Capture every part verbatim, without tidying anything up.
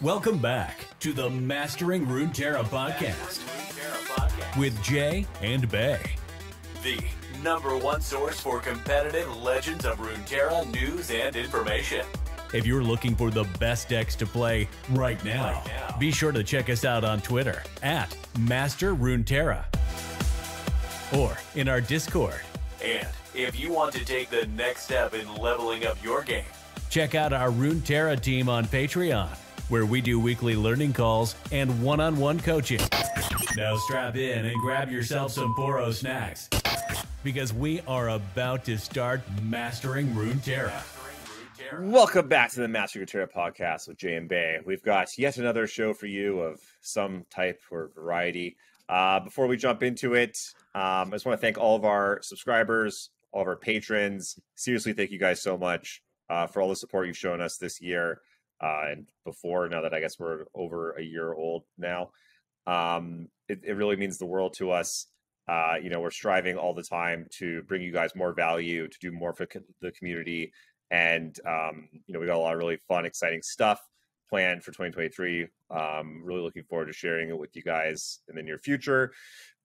Welcome back to the Mastering Runeterra podcast with Jay and Bae, the number one source for competitive Legends of Runeterra news and information. If you're looking for the best decks to play right now, right now. be sure to check us out on Twitter at Master Runeterra or in our Discord. And if you want to take the next step in leveling up your game, check out our Runeterra team on Patreon, where we do weekly learning calls and one-on-one coaching. Now strap in and grab yourself some Poros snacks, because we are about to start Mastering Runeterra. Welcome back to the Mastering Runeterra podcast with Jay and Bae. We've got yet another show for you of some type or variety. Uh, before we jump into it, um, I just want to thank all of our subscribers, all of our patrons. Seriously, thank you guys so much uh, for all the support you've shown us this year. Uh, and before, now that I guess we're over a year old now, um, it, it really means the world to us. Uh, you know, we're striving all the time to bring you guys more value, to do more for co- the community. And, um, you know, we got a lot of really fun, exciting stuff planned for twenty twenty-three. Um, really looking forward to sharing it with you guys in the near future.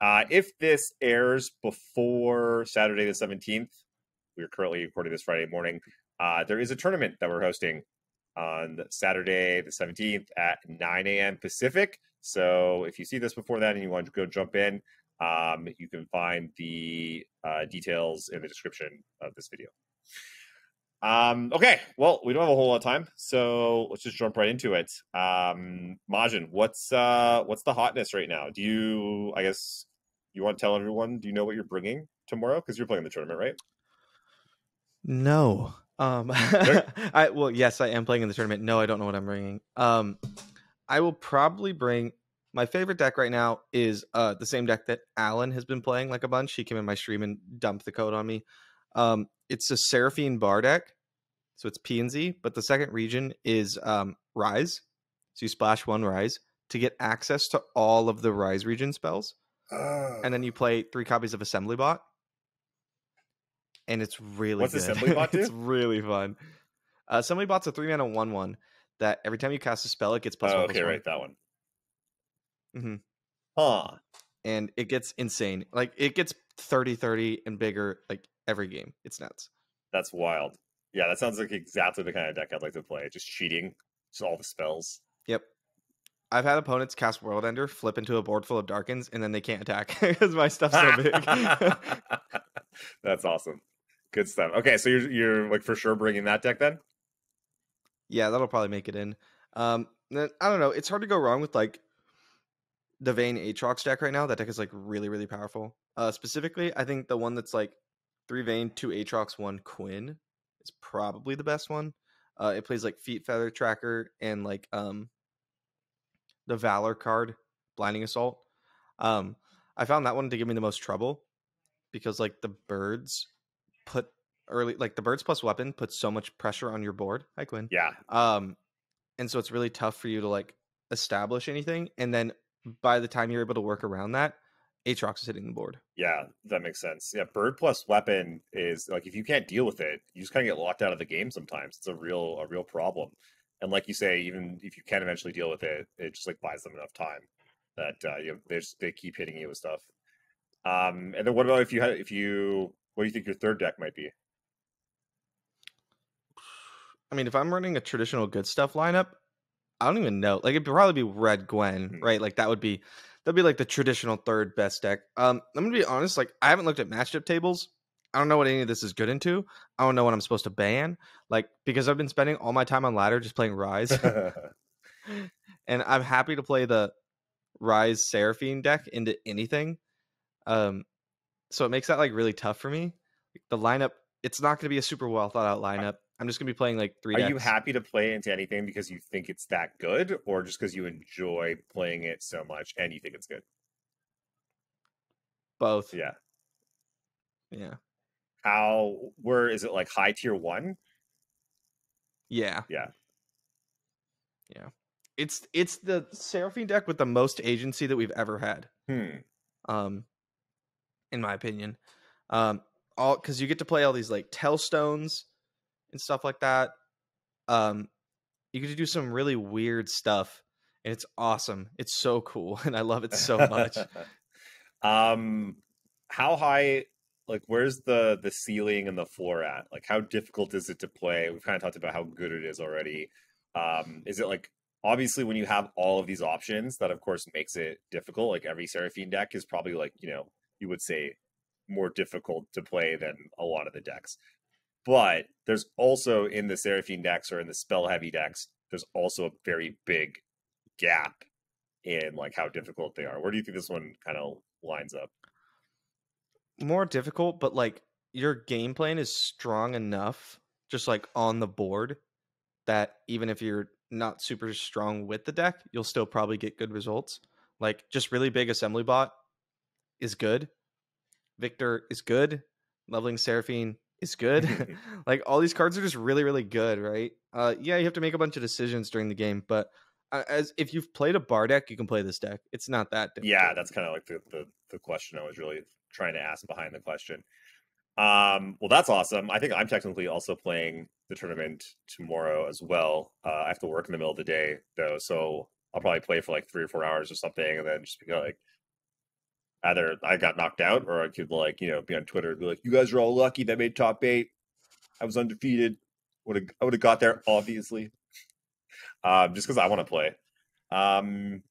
Uh, if this airs before Saturday the seventeenth, we're currently recording this Friday morning. Uh, there is a tournament that we're hosting on Saturday the seventeenth at nine a.m. Pacific. So if you see this before that and you want to go jump in, um, you can find the uh, details in the description of this video. Um, okay, well, we don't have a whole lot of time, so let's just jump right into it. Um, Majin, what's uh, what's the hotness right now? Do you, I guess, you want to tell everyone, do you know what you're bringing tomorrow? Because you're playing the tournament, right? No. Um, I well, yes, I am playing in the tournament. No, I don't know what I'm bringing. Um, I will probably bring my favorite deck right now is uh the same deck that Alan has been playing like a bunch. He came in my stream and dumped the code on me. Um, it's a Seraphine Bard deck, so it's P and Z. But the second region is um Rise, so you splash one Rise to get access to all of the Rise region spells, uh. and then you play three copies of Assemblybot. And it's really What's good. Assemblybot do? It's really fun. Uh, Assemblybot's a three mana one one that every time you cast a spell, it gets plus oh, one. Okay, plus right, one. that one. Mm-hmm. Huh. And it gets insane. Like it gets thirty thirty and bigger like every game. It's nuts. That's wild. Yeah, that sounds like exactly the kind of deck I'd like to play. Just cheating, just all the spells. Yep. I've had opponents cast World Ender, flip into a board full of Darkens, and then they can't attack because my stuff's so big. That's awesome. Good stuff. Okay, so you're you're like for sure bringing that deck then? Yeah, that'll probably make it in. Um, then, I don't know. It's hard to go wrong with like the Vayne Aatrox deck right now. That deck is like really really powerful. Uh, specifically, I think the one that's like three Vayne, two Aatrox, one Quinn is probably the best one. Uh, it plays like Feet Feather Tracker and like um the Valor card, Blinding Assault. Um, I found that one to give me the most trouble, because like the birds put early, like the birds plus weapon put so much pressure on your board. Hi Quinn. Yeah. Um, and so it's really tough for you to like establish anything. And then by the time you're able to work around that, Aatrox is hitting the board. Yeah, that makes sense. Yeah. Bird plus weapon is like, if you can't deal with it, you just kind of get locked out of the game. Sometimes it's a real, a real problem. And like you say, even if you can eventually deal with it, it just like buys them enough time that uh, you know, they just, they keep hitting you with stuff. Um, and then what about if you had, if you, what do you think your third deck might be? I mean, if I'm running a traditional good stuff lineup, I don't even know. Like it'd probably be Red Gwen, mm-hmm. right? Like that would be, that'd be like the traditional third best deck. Um, I'm going to be honest. Like I haven't looked at matchup tables. I don't know what any of this is good into. I don't know what I'm supposed to ban. Like, because I've been spending all my time on ladder, just playing Rise. And I'm happy to play the Rise Seraphine deck into anything. Um, so it makes that like really tough for me. The lineup, it's not going to be a super well thought out lineup. I'm just going to be playing like three. Are decks. You happy to play into anything because you think it's that good, or just because you enjoy playing it so much and you think it's good? Both. Yeah. Yeah. How? Where is it? Like high tier one? Yeah. Yeah. Yeah. It's it's the Seraphine deck with the most agency that we've ever had. Hmm. Um. In my opinion, um, all because you get to play all these like tell stones and stuff like that. Um, You get to do some really weird stuff, and it's awesome. It's so cool, and I love it so much. um, how high, like, where's the the ceiling and the floor at? Like, how difficult is it to play? We've kind of talked about how good it is already. Um, is it like, obviously, when you have all of these options, that of course makes it difficult. Like, every Seraphine deck is probably, like, you know, you would say more difficult to play than a lot of the decks. But there's also, in the Seraphine decks or in the spell heavy decks, there's also a very big gap in like how difficult they are. Where do you think this one kind of lines up? More difficult, but like your game plan is strong enough, just like on the board, that even if you're not super strong with the deck, you'll still probably get good results. Like, just really big Assemblybot is good. Victor is good. Leveling Seraphine is good. Like, all these cards are just really, really good, right? Uh, yeah, you have to make a bunch of decisions during the game, but uh, as if you've played a Bard deck, you can play this deck. It's not that difficult. Yeah, that's kind of like the, the, the question I was really trying to ask behind the question. Um, well, that's awesome. I think I'm technically also playing the tournament tomorrow as well. Uh, I have to work in the middle of the day, though, so I'll probably play for like three or four hours or something, and then just be like, either I got knocked out, or I could, like, you know, be on Twitter and be like, you guys are all lucky that made top eight. I was undefeated. Would have, I would have got there, obviously. Um, just because I want to play. Um,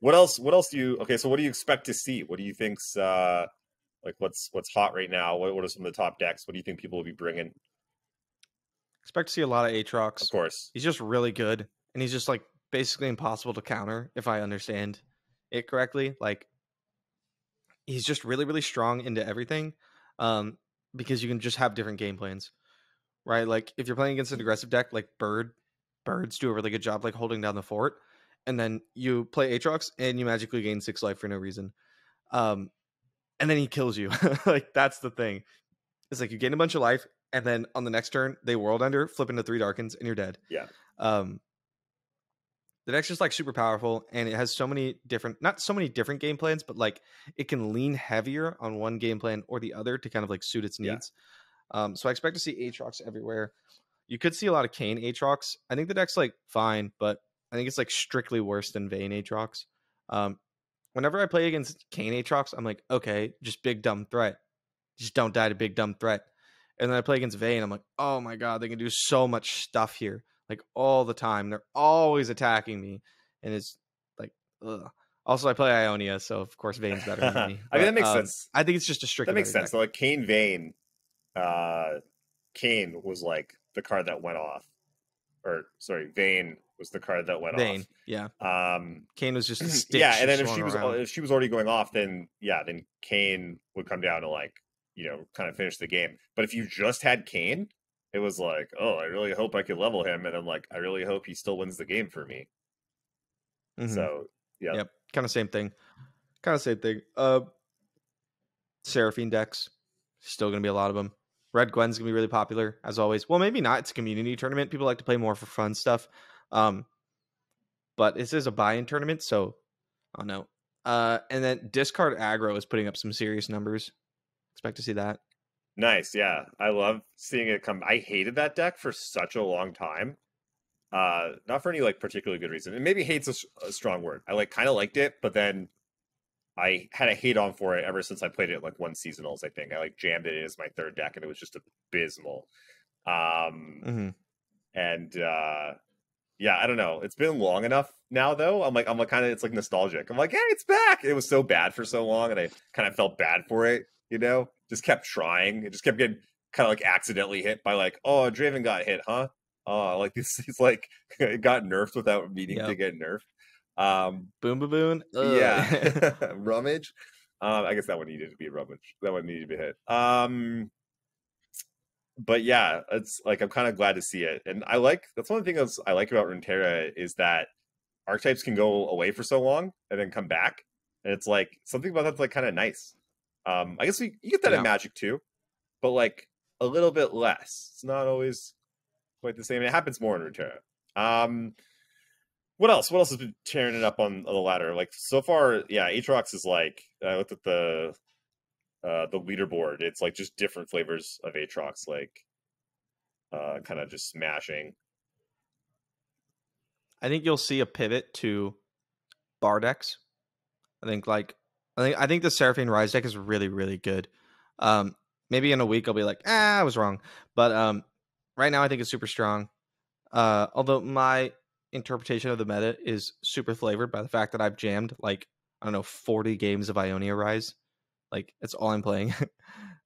what else? What else do you? Okay, so what do you expect to see? What do you think's uh, like? What's what's hot right now? What what are some of the top decks? What do you think people will be bringing? Expect to see a lot of Aatrox. Of course, he's just really good, and he's just like basically impossible to counter, if I understand it correctly. Like, he's just really, really strong into everything, um, because you can just have different game plans, right? Like, if you're playing against an aggressive deck, like Bird, Birds do a really good job, like, holding down the fort, and then you play Aatrox, and you magically gain six life for no reason. Um, and then he kills you. Like, that's the thing. It's like, you gain a bunch of life, and then on the next turn, they World Ender, flip into three Darkens, and you're dead. Yeah. Um, the deck's just like super powerful, and it has so many different, not so many different game plans, but like it can lean heavier on one game plan or the other to kind of like suit its needs. Yeah. Um, so I expect to see Aatrox everywhere. You could see a lot of Kayn Aatrox. I think the deck's like fine, but I think it's like strictly worse than Vayne Aatrox. Um, whenever I play against Kayn Aatrox, I'm like, okay, just big dumb threat. Just don't die to big dumb threat. And then I play against Vayne, I'm like, oh my God, they can do so much stuff here. Like, all the time. They're always attacking me. And it's like, ugh. Also, I play Ionia, so of course Vayne's better than me. But, I mean, that makes um, sense. I think it's just a strict. That makes sense. So, like, Kayn Vayne, uh, Kayn was like the card that went off. Or, sorry, Vayne was the card that went Vayne, off. Vayne, yeah. Um, Kayn was just a stick. Yeah, and then if she was around. if she was already going off, then, yeah, then Kayn would come down to, like, you know, kind of finish the game. But if you just had Kayn, it was like, oh, I really hope I could level him. And I'm like, I really hope he still wins the game for me. Mm-hmm. So, yeah. Yep. Kind of same thing. Kind of same thing. Uh, Seraphine decks. Still going to be a lot of them. Red Gwen's going to be really popular, as always. Well, maybe not. It's a community tournament. People like to play more for fun stuff. Um, but this is a buy-in tournament, so I don't know. Uh, and then Discard Aggro is putting up some serious numbers. Expect to see that. Nice, yeah. I love seeing it come. I hated that deck for such a long time. Uh, not for any, like, particularly good reason. And maybe hate's a, a strong word. I, like, kind of liked it, but then I had a hate on for it ever since I played it, like, one seasonals, I think. I, like, jammed it as my third deck, and it was just abysmal. Um, mm-hmm. And, uh, yeah, I don't know. It's been long enough now, though. I'm like, I'm like, kind of, it's, like, nostalgic. I'm like, hey, it's back! It was so bad for so long, and I kind of felt bad for it, you know? Just kept trying. It just kept getting kind of like accidentally hit by like, oh, Draven got hit, huh? Oh, like this is like it got nerfed without meaning yep. to get nerfed. Um, boom, boom, boom. Ugh. Yeah, rummage. Um, I guess that one needed to be rummage. That one needed to be hit. Um, but yeah, it's like I'm kind of glad to see it, and I like that's one of the things I like about Runeterra is that archetypes can go away for so long and then come back, and it's like something about that's like kind of nice. Um, I guess we, you get that yeah. in Magic too, but like a little bit less. It's not always quite the same. It happens more in Runeterra. Um, what else? What else has been tearing it up on, on the ladder? Like so far, yeah, Aatrox is like I looked at the uh, the leaderboard. It's like just different flavors of Aatrox, like uh, kind of just smashing. I think you'll see a pivot to Bar decks. I think like I think I think the Seraphine Rise deck is really, really good. Um, maybe in a week I'll be like, ah, I was wrong. But um, right now I think it's super strong. Uh, although my interpretation of the meta is super flavored by the fact that I've jammed like I don't know forty games of Ionia Rise. Like that's all I'm playing.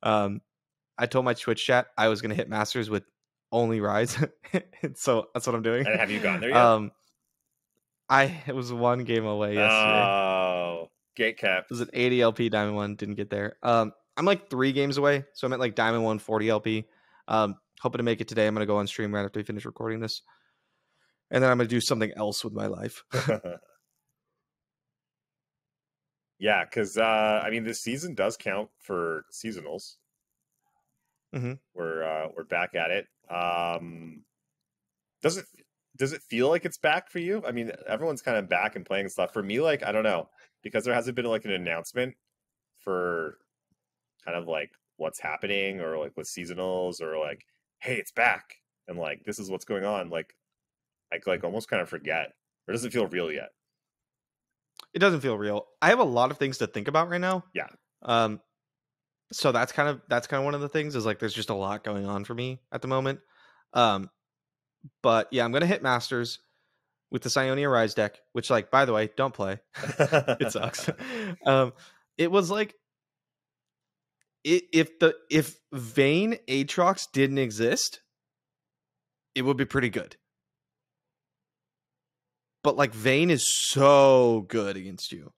um, I told my Twitch chat I was gonna hit Masters with only Rise, so that's what I'm doing. And have you gone there yet? Um, I it was one game away yesterday. Oh, gate cap. It was an eighty L P Diamond one. Didn't get there. Um, I'm like three games away, so I'm at like Diamond one, forty L P. Um, hoping to make it today. I'm gonna go on stream right after we finish recording this, and then I'm gonna do something else with my life. Yeah, because uh, I mean, this season does count for seasonals. Mm-hmm. We're uh, we're back at it. Um, does it does it feel like it's back for you? I mean, everyone's kind of back and playing and stuff. For me, like I don't know, because there hasn't been like an announcement for kind of like what's happening or like with seasonals or like, hey, it's back and like this is what's going on. Like, I like almost kind of forget, or doesn't feel real yet. It doesn't feel real. I have a lot of things to think about right now. Yeah. Um, so that's kind of that's kind of one of the things is like there's just a lot going on for me at the moment. Um, but yeah, I'm gonna hit Masters with the Ionia Rise deck, which like by the way, don't play. It sucks. um, it was like it, if the if Vayne Aatrox didn't exist, it would be pretty good. But like Vayne is so good against you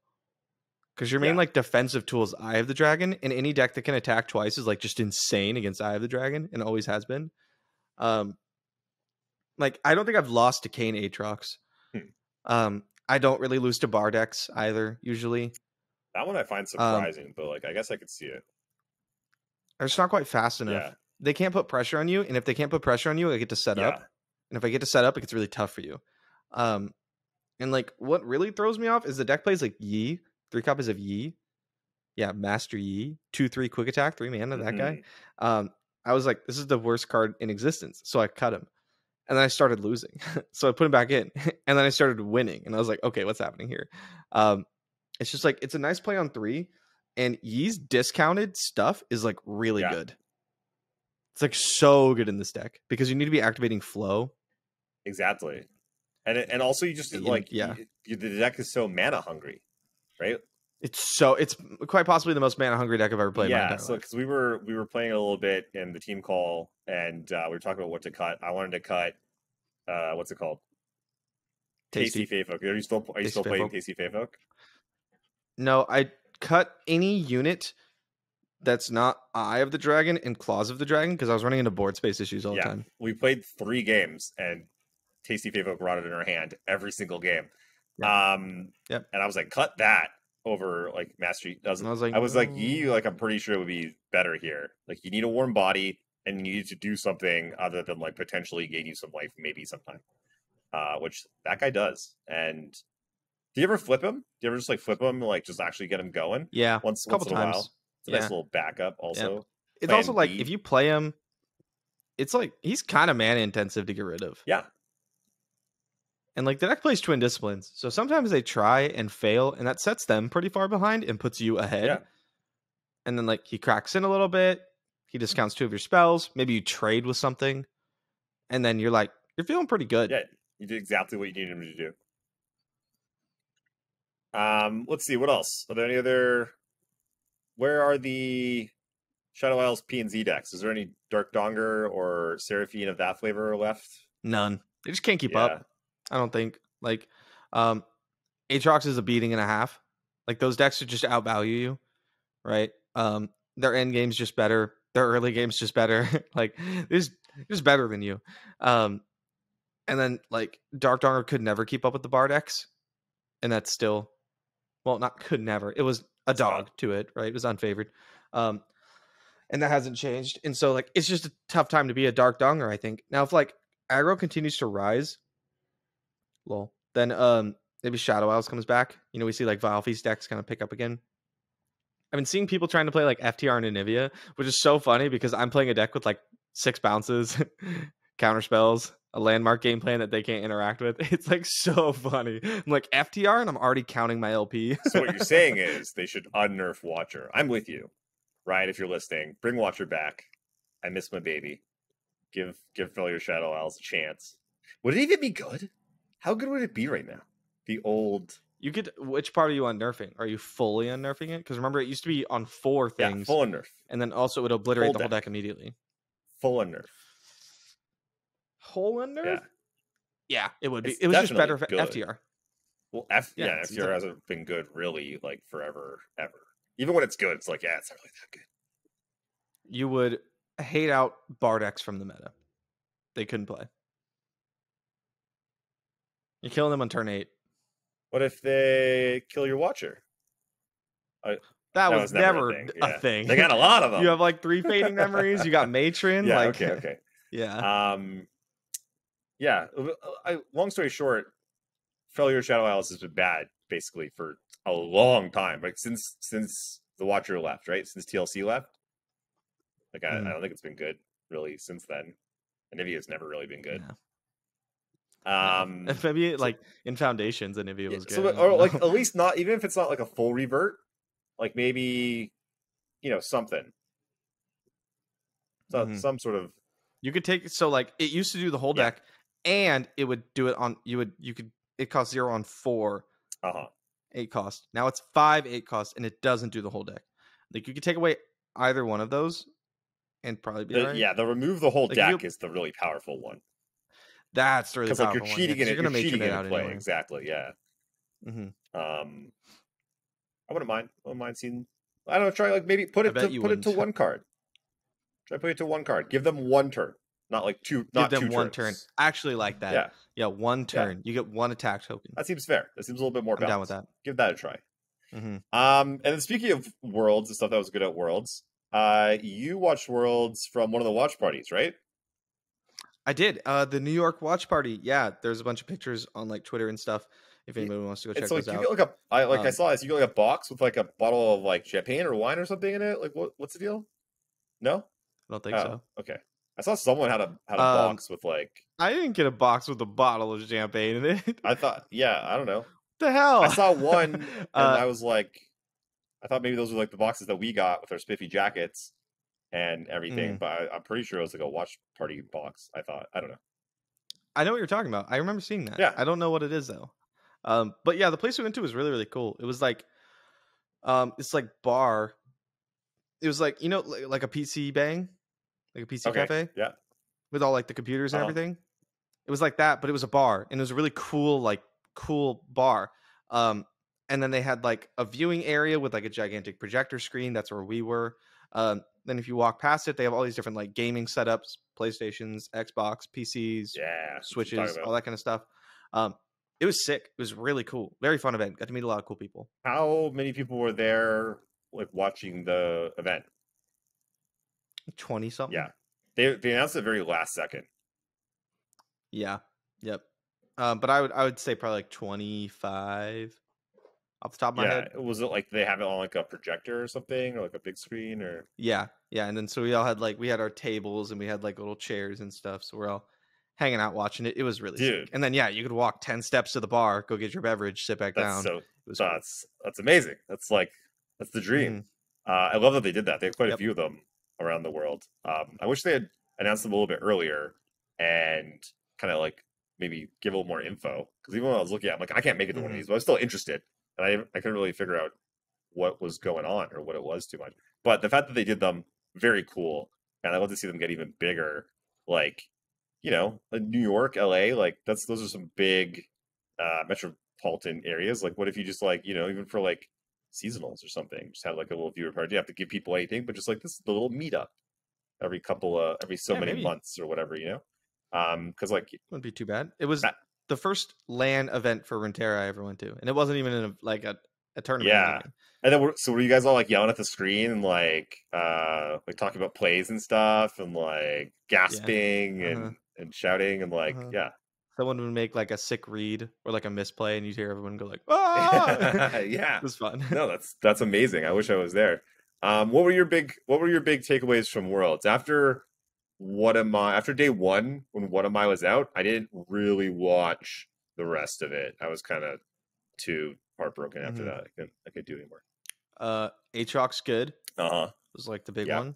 because your main yeah. like defensive tool is Eye of the Dragon, and any deck that can attack twice is like just insane against Eye of the Dragon and always has been. Um, like I don't think I've lost to Kayn Aatrox. Hmm. Um, I don't really lose to Bard decks either usually. That one I find surprising, um, but like I guess I could see it. It's not quite fast enough. Yeah. They can't put pressure on you, and if they can't put pressure on you, I get to set yeah. up, and if I get to set up, it gets really tough for you. Um. And, like, what really throws me off is the deck plays, like, Yi. Three copies of Yi. Yeah, Master Yi. Two, three, quick attack. Three mana, that mm-hmm. guy. Um, I was like, this is the worst card in existence. So I cut him. And then I started losing. So I put him back in. And then I started winning. And I was like, okay, what's happening here? Um, it's just, like, it's a nice play on three. And Yi's discounted stuff is, like, really yeah. good. It's, like, so good in this deck. Because you need to be activating Flow. Exactly. And and also you just like yeah you, you, the deck is so mana hungry, right? It's so it's quite possibly the most mana hungry deck I've ever played. Yeah, so because we were we were playing a little bit in the team call, and uh, we were talking about what to cut. I wanted to cut uh, what's it called? Tasty, Tasty Faith Oak. Are you still are you Tasty still Faith playing Oak. Tasty Faith Oak? No, I cut any unit that's not Eye of the Dragon and Claws of the Dragon because I was running into board space issues all yeah. the time. We played three games and Tasty Faith Oak brought it in her hand every single game. Yeah. Um, yep. And I was like, cut that over like Mastery doesn't. I was like, I was like, you like, I'm pretty sure it would be better here. Like, you need a warm body and you need to do something other than like potentially gain you some life, maybe sometime. Uh, which that guy does. And do you ever flip him? Do you ever just like flip him, like just actually get him going? Yeah, once, a couple once in times. A while. It's a yeah. nice little backup. Also, yeah. it's Plan also like B. if you play him, it's like he's kind of mana intensive to get rid of. Yeah. And, like, the deck plays Twin Disciplines. So sometimes they try and fail, and that sets them pretty far behind and puts you ahead. Yeah. And then, like, he cracks in a little bit. He discounts two of your spells. Maybe you trade with something. And then you're, like, you're feeling pretty good. Yeah, you did exactly what you needed him to do. Um, let's see. What else? Are there any other... Where are the Shadow Isles P and Z decks? Is there any Dark Donger or Seraphine of that flavor left? None. They just can't keep yeah. up. I don't think like um Aatrox is a beating and a half. Like those decks are just outvalue you, right? Um their end game's just better, their early game's just better. Like it's just better than you. Um and then like Dark Donger could never keep up with the Bard decks. And that's still well not could never. It was a dog to it, right? It was unfavored. Um and that hasn't changed. And so like it's just a tough time to be a Dark Donger, I think. Now if like aggro continues to rise, lol. Then um, maybe Shadow Isles comes back. You know, we see like Vile Feast decks kind of pick up again. I've been seeing people trying to play like F T R and Anivia, which is so funny because I'm playing a deck with like six bounces, counter spells, a landmark game plan that they can't interact with. It's like so funny. I'm like F T R and I'm already counting my L P. So what you're saying is they should unnerf Watcher. I'm with you. Ryan, if you're listening, bring Watcher back. I miss my baby. Give give Failure Shadow Owls a chance. Would it even be good? How good would it be right now? The old... You could. Which part are you unnerfing? Are you fully unnerfing it? Because remember, it used to be on four things. Yeah, full unnerf. And then also it would obliterate full the deck. whole deck immediately. Full unnerf. Whole unnerf? Yeah. Yeah, it would be. It's it was just better for good. F T R. Well, F yeah, yeah F T R definitely... hasn't been good really like forever, ever. Even when it's good, it's like, yeah, it's not really that good. You would hate out Bard X from the meta. They couldn't play. You're killing them on turn eight. What if they kill your Watcher? I, that, that was, was never, never a thing. A yeah. thing. They got a lot of them. You have like three Fading Memories. You got Matron. Yeah, like, okay, okay. Yeah. Um, yeah. I, long story short, Failure Shadow Alice has been bad basically for a long time. Like since since the Watcher left, right? Since T L C left. Like I, mm. I don't think it's been good really since then. And Nivea has never really been good. No. Um, yeah. Maybe like in Foundations, and Anivia was yeah, good, so, or like at least not even if it's not like a full revert, like maybe you know something, so, mm-hmm. some sort of you could take. So like it used to do the whole yeah. deck, and it would do it on you would you could it cost zero on four, uh huh, eight cost. Now it's five eight cost, and it doesn't do the whole deck. Like you could take away either one of those, and probably be the, right. yeah. The remove the whole like, deck you, is the really powerful one. That's really because like you're cheating yeah, in it. You're, you're gonna make cheating it out play anyway. Exactly. Yeah. Mm-hmm. Um, I wouldn't mind. I wouldn't mind seeing. I don't know. Try like maybe put it to, put wouldn't. it to one card. Try put it to one card. Give them one turn, not like two. Not Give them two one turns. turn. I actually like that. Yeah. Yeah. One turn. Yeah. You get one attack token. That seems fair. That seems a little bit more balanced. I'm down with that. Give that a try. Mm-hmm. Um, and then speaking of Worlds and stuff that was good at Worlds, uh, you watched Worlds from one of the watch parties, right? I did. Uh, the New York watch party. Yeah, there's a bunch of pictures on like Twitter and stuff. If anybody wants to go check it's like, those you out, get like a I, like um, I saw this. You get like a box with like a bottle of like champagne or wine or something in it. Like what? What's the deal? No, I don't think oh, so. Okay, I saw someone had a had a um, box with like. I didn't get a box with a bottle of champagne in it. I thought, yeah, I don't know. What the hell? I saw one, and uh, I was like, I thought maybe those were like the boxes that we got with our spiffy jackets. And everything, mm. but I, I'm pretty sure it was like a watch party box. I thought, I don't know. I know what you're talking about. I remember seeing that. Yeah, I don't know what it is though. Um, but yeah, the place we went to was really, really cool. It was like, um, it's like bar. It was like you know, like, like a P C bang, like a P C okay. cafe. Yeah, with all like the computers and uh-huh. everything. It was like that, but it was a bar, and it was a really cool, like cool bar. Um, and then they had like a viewing area with like a gigantic projector screen. That's where we were. Um. Then if you walk past it, they have all these different like gaming setups, PlayStations, Xbox, P Cs, yeah, Switches, all that kind of stuff. Um, it was sick. It was really cool. Very fun event. Got to meet a lot of cool people. How many people were there like watching the event? twenty something. Yeah. They they announced it very last second. Yeah. Yep. Um, but I would I would say probably like twenty-five off the top of my yeah. head. Was it like they have it on like a projector or something, or like a big screen, or yeah yeah and then so we all had like we had our tables and we had like little chairs and stuff, so we're all hanging out watching it. It was really Dude. sick. And then yeah you could walk ten steps to the bar, go get your beverage, sit back that's down. So it was that's cool. That's amazing. That's like that's the dream. Mm-hmm. uh I love that they did that. They had quite yep. a few of them around the world. um I wish they had announced them a little bit earlier and kind of like maybe give a little more info, because even when I was looking at it, I'm like I can't make it to mm-hmm. one of these, but I was still interested. And I, I couldn't really figure out what was going on or what it was too much. But the fact that they did them, very cool. And I love to see them get even bigger. Like, you know, New York, L A, like that's those are some big uh, metropolitan areas. Like, what if you just like, you know, even for like seasonals or something, just have like a little viewer party. You have to give people anything, but just like this the little meetup every couple of every so yeah, many maybe. months or whatever, you know? Um, because like it wouldn't be too bad. It was. That, the first LAN event for Runeterra I ever went to, and it wasn't even in a, like a, a tournament. Yeah, and then we're, so were you guys all like yelling at the screen and like uh, like talking about plays and stuff, and like gasping yeah. uh-huh. and and shouting and like uh-huh. yeah. Someone would make like a sick read or like a misplay, and you'd hear everyone go like, "Ah!" Yeah, it was fun. No, that's that's amazing. I wish I was there. Um, what were your big What were your big takeaways from Worlds after What Am I, after day one, when What Am I was out, I didn't really watch the rest of it. I was kind of too heartbroken after mm-hmm. that. I couldn't, I could do anymore. Uh, Aatrox good. Uh-huh. It was like the big yeah. one.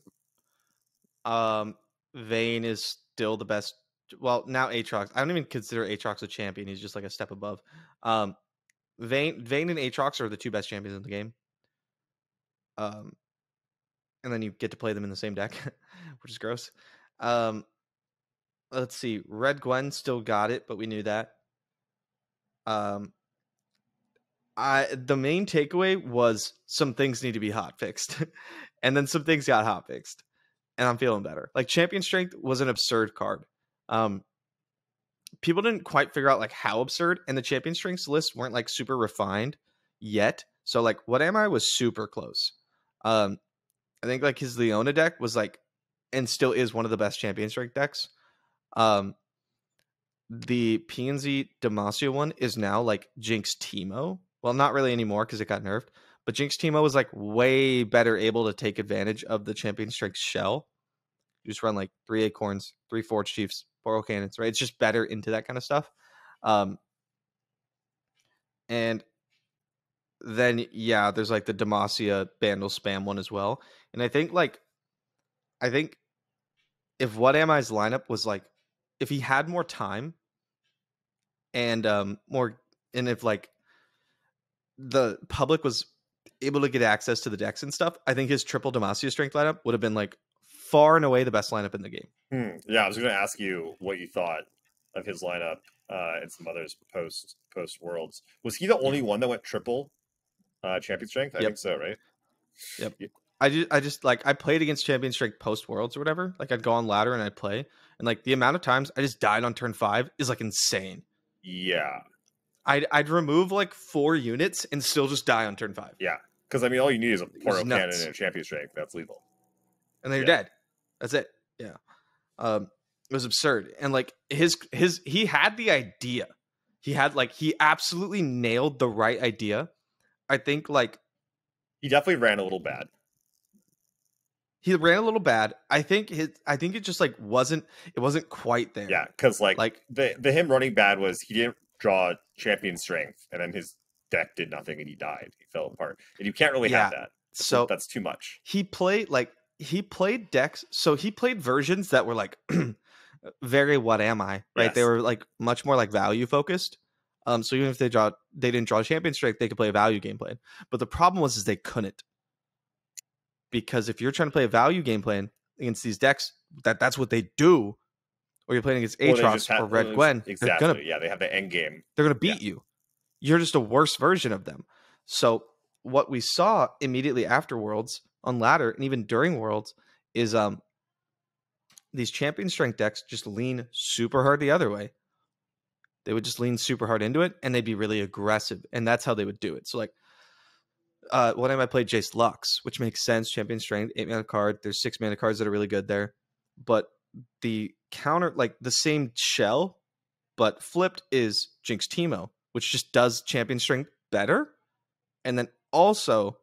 Um, Vayne is still the best. Well, now Aatrox. I don't even consider Aatrox a champion. He's just like a step above. Um, Vayne, Vayne and Aatrox are the two best champions in the game. Um, and then you get to play them in the same deck, which is gross. Um, let's see. Red Gwen still got it, but we knew that. Um, I the main takeaway was some things need to be hot fixed, and then some things got hot fixed, and I'm feeling better. Like Champion Strength was an absurd card. Um, people didn't quite figure out like how absurd, and the Champion Strengths lists weren't like super refined yet. So like What Am I was super close. Um, I think like his Leona deck was like, and still is, one of the best Champion Strike decks. Um, the P N Z Demacia one is now like Jinx Teemo. Well, not really anymore because it got nerfed. But Jinx Teemo was like way better able to take advantage of the Champion Strike shell. You just run like three Acorns, three Forge Chiefs, four Oak Cannons, right? It's just better into that kind of stuff. Um, and then, yeah, there's like the Demacia Bandle Spam one as well. And I think like, I think if What Am I's lineup was like, if he had more time and um, more, and if like the public was able to get access to the decks and stuff, I think his triple Demacia Strength lineup would have been like far and away the best lineup in the game. Hmm. Yeah, I was going to ask you what you thought of his lineup uh, and some others post post Worlds. Was he the only yeah. one that went triple uh, Champion Strength? I yep. think so, right? Yep. yeah. I just, I just like I played against Champion Strike post Worlds or whatever. Like I'd go on ladder and I'd play, and like the amount of times I just died on turn five is like insane. Yeah, I'd I'd remove like four units and still just die on turn five. Yeah, because I mean, all you need is a Poro Cannon and a Champion Strike. That's lethal, and then you're yeah. dead. That's it. Yeah, um, it was absurd. And like his his he had the idea. He had like he absolutely nailed the right idea. I think like he definitely ran a little bad. He ran a little bad. I think his, I think it just like wasn't it wasn't quite there. Yeah, because like like the the him running bad was he didn't draw Champion Strength, and then his deck did nothing, and he died. He fell apart, and you can't really yeah. have that. So that's too much. He played like he played decks. So he played versions that were like very What Am I, right? Yes. They were like much more like value focused. Um, so even if they draw they didn't draw Champion Strength, they could play a value game plan. But the problem was is they couldn't. Because if you're trying to play a value game plan against these decks, that that's what they do. Or you're playing against Aatrox or, have, or Red well, Gwen. Exactly. Gonna, yeah, they have the end game. They're going to beat yeah. you. You're just a worse version of them. So what we saw immediately after Worlds on ladder and even during Worlds is um these Champion Strength decks just lean super hard the other way. They would just lean super hard into it, and they'd be really aggressive. And that's how they would do it. So like, Uh, one time I played Jace Lux, which makes sense. Champion Strength, eight mana card. There's six mana cards that are really good there. But the counter, like the same shell, but flipped is Jinx Teemo, which just does Champion Strength better. And then also,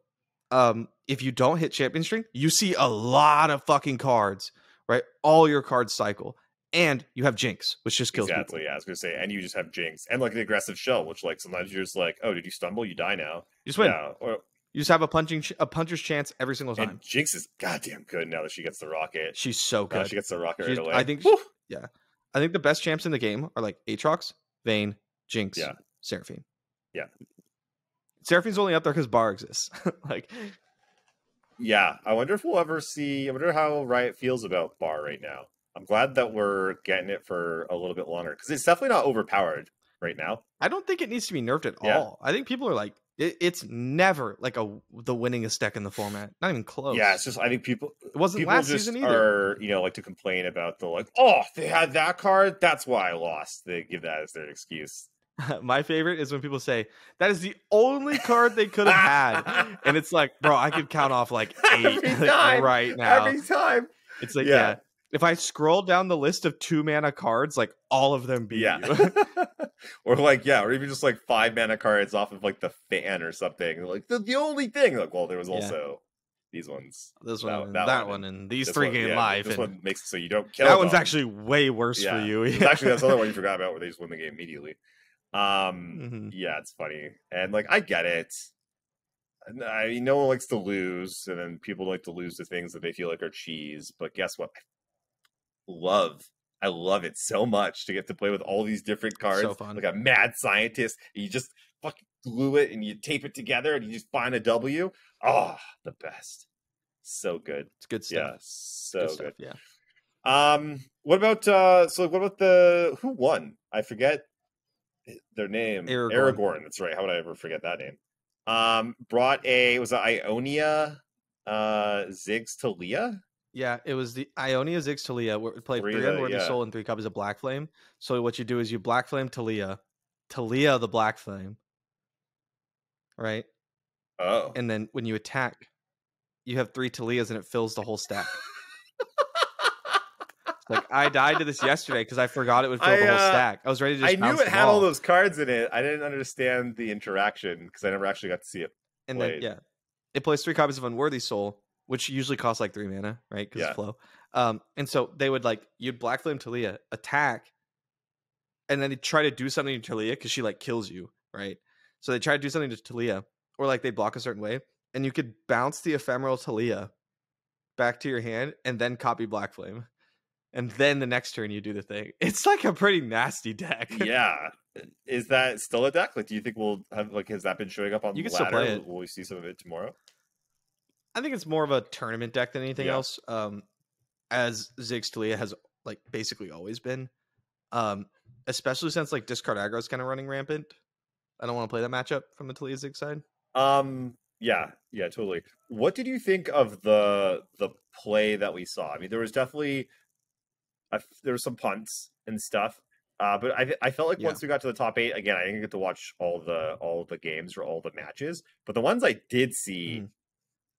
um, if you don't hit Champion Strength, you see a lot of fucking cards, right? All your cards cycle. And you have Jinx, which just kills exactly, people. Exactly, yeah, I was going to say. And you just have Jinx. And like an aggressive shell, which like sometimes you're just like, oh, did you stumble? You die now. You just win. Yeah, or... You just have a punching, a puncher's chance every single time. And Jinx is goddamn good now that she gets the rocket. She's so good. Now she gets the rocket She's, right away. I think, she, yeah, I think the best champs in the game are like Aatrox, Vayne, Jinx, yeah. Seraphine. Yeah, Seraphine's only up there because Bar exists. like, yeah, I wonder if we'll ever see. I wonder how Riot feels about Bar right now. I'm glad that we're getting it for a little bit longer because it's definitely not overpowered right now. I don't think it needs to be nerfed at yeah. all. I think people are like. It's never like a the winningest deck in the format. Not even close. Yeah, it's just I think people it wasn't people last just season either. Are, you know, like to complain about the like, oh, they had that card. That's why I lost. They give that as their excuse. My favorite is when people say that is the only card they could have had, and it's like, bro, I could count off like eight like, right now. Every time, it's like, yeah. yeah, if I scroll down the list of two mana cards, like all of them beat yeah. you. Or like, yeah, or even just like five mana cards off of like the fan or something. Like the, the only thing, like, well, there was also these ones. This one, that, and that, that one, and, and these three one, gain yeah, life. This and one makes it so you don't kill. That one's them. Actually way worse yeah. for you. Yeah. Actually, that's another one you forgot about where they just win the game immediately. Um, mm-hmm. Yeah, it's funny, and like I get it. I mean, no one likes to lose, and then people like to lose the things that they feel like are cheese. But guess what? I love, I love it so much to get to play with all these different cards, so fun. Like a mad scientist. And you just fucking glue it and you tape it together, and you just find a W. Oh, the best! So good. It's good stuff. Yeah, so good. Stuff, good. Yeah. Um, what about uh? So what about the who won? I forget their name. Aragorn. Aragorn. That's right. How would I ever forget that name? Um, brought a was it Ionia, uh, Ziggs, Taliyah. Yeah, it was the Ionia, Ziggs, Taliyah. We played three Unworthy yeah. Soul and three copies of Black Flame. So what you do is you Black Flame Taliyah, Taliyah the Black Flame, right? Oh, and then when you attack, you have three Taliyahs and it fills the whole stack. Like I died to this yesterday because I forgot it would fill I, the whole uh, stack. I was ready to just I knew it had all those cards in it. I didn't understand the interaction because I never actually got to see it. And played. Then yeah. It plays three copies of Unworthy Soul, which usually costs like three mana, right? Because yeah. it's flow. Um, and so they would like you'd Black Flame Taliyah, attack, and then they try to do something to Taliyah because she like kills you, right? So they try to do something to Taliyah, or like they block a certain way, and you could bounce the ephemeral Taliyah back to your hand and then copy Black Flame. And then the next turn you do the thing. It's like a pretty nasty deck. Yeah. Is that still a deck? Like, do you think we'll have like has that been showing up on you the ladder? Play it. Will we see some of it tomorrow? I think it's more of a tournament deck than anything yeah. else. Um, as Ziggs Taliyah has like basically always been. Um, especially since like Discard Aggro is kind of running rampant. I don't want to play that matchup from the Taliyah Ziggs side. Um yeah, yeah, totally. What did you think of the the play that we saw? I mean, there was definitely I, there were some punts and stuff, uh, but I I felt like yeah. once we got to the top eight again, I didn't get to watch all the all the games or all the matches, but the ones I did see, mm.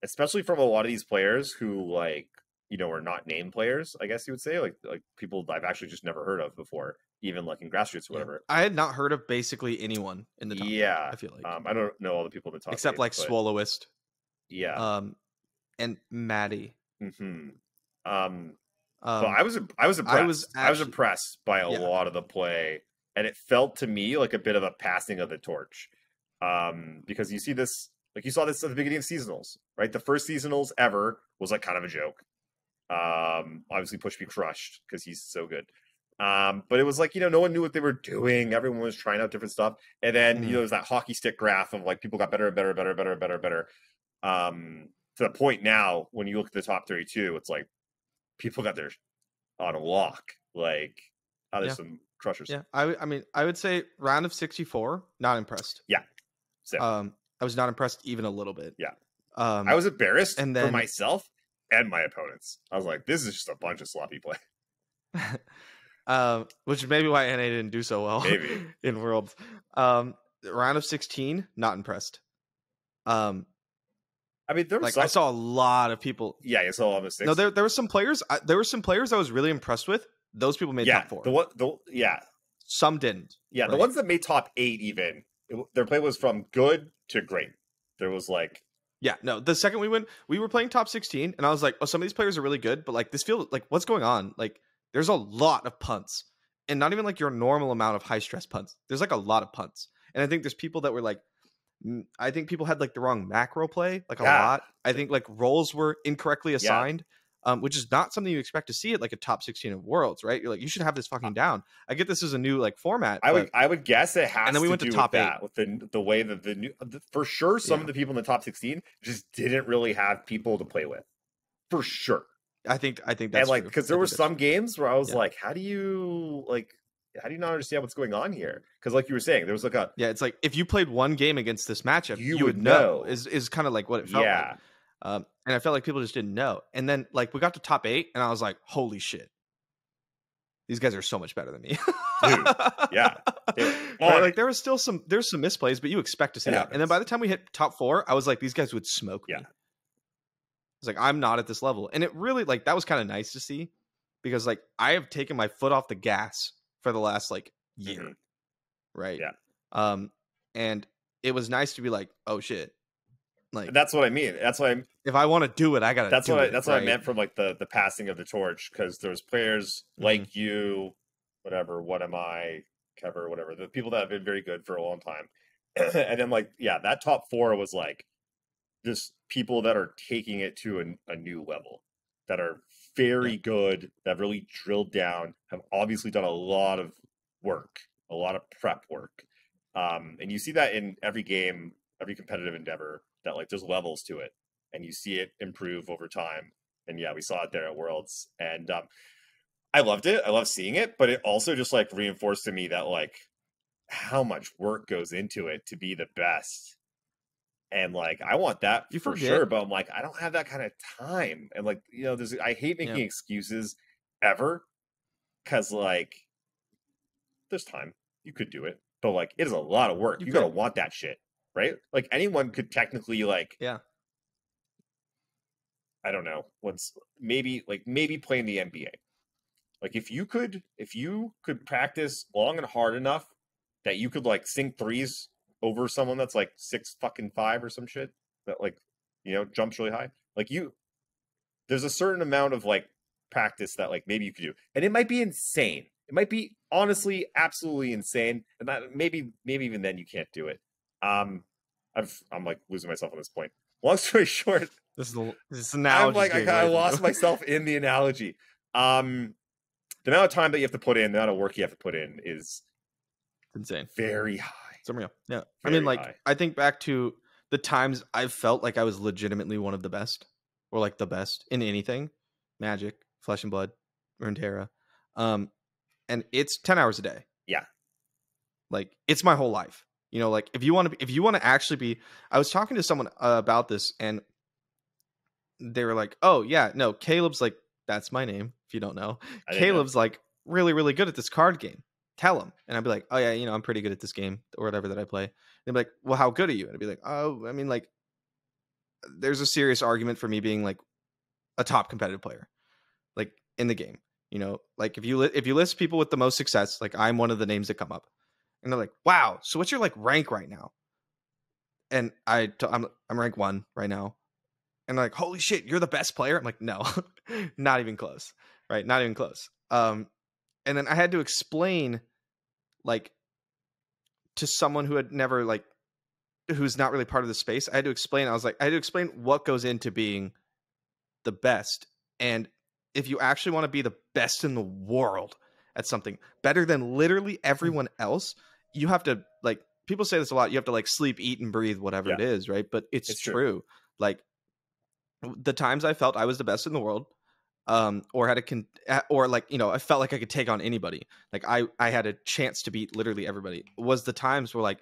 especially from a lot of these players who like you know are not named players, I guess you would say like like people I've actually just never heard of before, even like in grassroots or whatever. Yeah. I had not heard of basically anyone in the top. Yeah, eight, I feel like um, I don't know all the people in the top except eight, like but... Swallowist, yeah, um, and Maddie. Mm-hmm. Um. Um, so I was I was impressed. I was, actually, I was impressed by a yeah. lot of the play, and it felt to me like a bit of a passing of the torch, um, because you see this like you saw this at the beginning of seasonals, right? The first seasonals ever was like kind of a joke. Um, obviously, Push Be Crushed because he's so good, um, but it was like you know no one knew what they were doing. Everyone was trying out different stuff, and then mm-hmm. you know there's that hockey stick graph of like people got better and better and better and better and better and better. Um, to the point now when you look at the top thirty-two, it's like. People got their on a lock. Like, oh, there's yeah. some crushers. Yeah, I, I mean, I would say round of sixty-four, not impressed. Yeah. Same. Um, I was not impressed even a little bit. Yeah. Um, I was embarrassed and then, for myself and my opponents. I was like, this is just a bunch of sloppy play. um, which may be why N A didn't do so well maybe. in Worlds. Um, round of sixteen, not impressed. Um, I mean, there was like some... I saw a lot of people. Yeah, you saw a lot of mistakes. No, there there were some players. I, there were some players I was really impressed with. Those people made yeah, top four. The one, the, yeah, some didn't. Yeah, right? The ones that made top eight, even it, their play was from good to great. There was like, yeah, no. The second we went, we were playing top sixteen, and I was like, oh, some of these players are really good, but like this field, like what's going on? Like there's a lot of punts, and not even like your normal amount of high stress punts. There's like a lot of punts, and I think there's people that were like. I think people had like the wrong macro play, like a yeah. lot. I think like roles were incorrectly assigned, yeah. um, which is not something you expect to see at like a top sixteen of Worlds, right? You're like, you should have this fucking down. I get this is a new like format. I would, I would guess it has. And then we to went to top with eight that, with the the way that the new the, for sure some yeah. of the people in the top sixteen just didn't really have people to play with, for sure. I think I think that's and, like because there I were some true. games where I was yeah. like, how do you like. How do you not understand what's going on here? Because like you were saying, there was like a... Yeah, it's like if you played one game against this matchup, you, you would know. know is is kind of like what it felt yeah. like. Um, and I felt like people just didn't know. And then like we got to top eight and I was like, holy shit. These guys are so much better than me. Dude, yeah. Right, like there was still some... There's some misplays, but you expect to see it that. Happens. And then by the time we hit top four, I was like, these guys would smoke yeah. me. I was like, I'm not at this level. And it really like... That was kind of nice to see. Because like I have taken my foot off the gas... for the last like year mm-hmm. right yeah um and it was nice to be like oh shit Like that's what I mean. That's why I'm, if I want to do it, I gotta. That's do what. I, that's it, what right? I meant from like the the passing of the torch, because there was players mm-hmm. like you, whatever. What am I? Cover whatever. The people that have been very good for a long time, and then like yeah, that top four was like just people that are taking it to a, a new level, that are very yeah. good, that really drilled down, have obviously done a lot of work, a lot of prep work, um, and you see that in every game, every competitive endeavor. That like there's levels to it, and you see it improve over time. And yeah, we saw it there at Worlds, and um, I loved it. I love seeing it, but it also just like reinforced to me that like how much work goes into it to be the best. And like I want that you for forget. sure, but I'm like I don't have that kind of time. And like you know, there's I hate making yeah. excuses ever, because like there's time you could do it, but like it is a lot of work. You, you gotta want that shit. Right? Like anyone could technically like, yeah, I don't know. What's maybe like maybe playing the N B A. Like if you could, if you could practice long and hard enough that you could like sink threes over someone that's like six fucking five or some shit that like, you know, jumps really high. Like you, there's a certain amount of like practice that like maybe you could do. And it might be insane. It might be honestly, absolutely insane. And that maybe, maybe even then you can't do it. Um, I've, I'm like losing myself on this point. Long story short, this is a, this is an analogy. I'm like I kind of lost myself in the analogy. Um, the amount of time that you have to put in, the amount of work you have to put in is insane, very high. It's unreal. Yeah, very I mean, like high. I think back to the times I felt like I was legitimately one of the best, or like the best in anything, Magic, Flesh and Blood, Runeterra, um, and it's ten hours a day. Yeah, like it's my whole life. You know, like if you want to, if you want to actually be, I was talking to someone uh, about this, and they were like, "Oh yeah, no, Caleb's like that's my name. If you don't know, I Caleb's know. like really, really good at this card game. Tell him." And I'd be like, "Oh yeah, you know, I'm pretty good at this game or whatever that I play." And they'd be like, "Well, how good are you?" And I'd be like, "Oh, I mean, like, there's a serious argument for me being like a top competitive player, like in the game. You know, like if you li if you list people with the most success, like I'm one of the names that come up." And they're like, wow, so what's your like rank right now? And I t I'm, I'm rank one right now. And they're like, holy shit, you're the best player? I'm like, no, not even close, right? Not even close. Um, and then I had to explain like to someone who had never like, who's not really part of the space. I had to explain, I was like, I had to explain what goes into being the best. And if you actually want to be the best in the world at something, better than literally everyone else, you have to like, people say this a lot, you have to like sleep, eat and breathe, whatever yeah. it is, right? But it's, it's true. true. Like the times I felt I was the best in the world, um, or had a con or like, you know, I felt like I could take on anybody. Like I, I had a chance to beat literally everybody, was the times where like,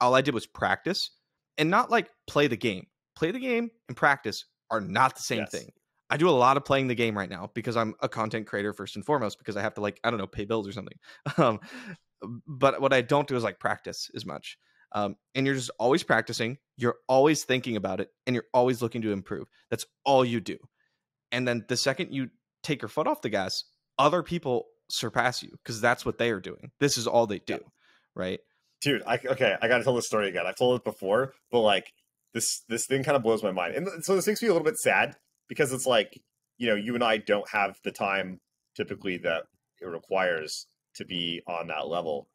all I did was practice and not like play the game, play the game and practice are not the same yes. thing. I do a lot of playing the game right now because I'm a content creator first and foremost, because I have to like, I don't know, pay bills or something. Um, but what I don't do is like practice as much. Um, and you're just always practicing. You're always thinking about it and you're always looking to improve. That's all you do. And then the second you take your foot off the gas, other people surpass you because that's what they are doing. This is all they do. Yeah. Right. Dude. I, okay. I got to tell this story again. I've told it before, but like this, this thing kind of blows my mind. And so this makes me a little bit sad, because it's like, you know, you and I don't have the time typically that it requires to be on that level.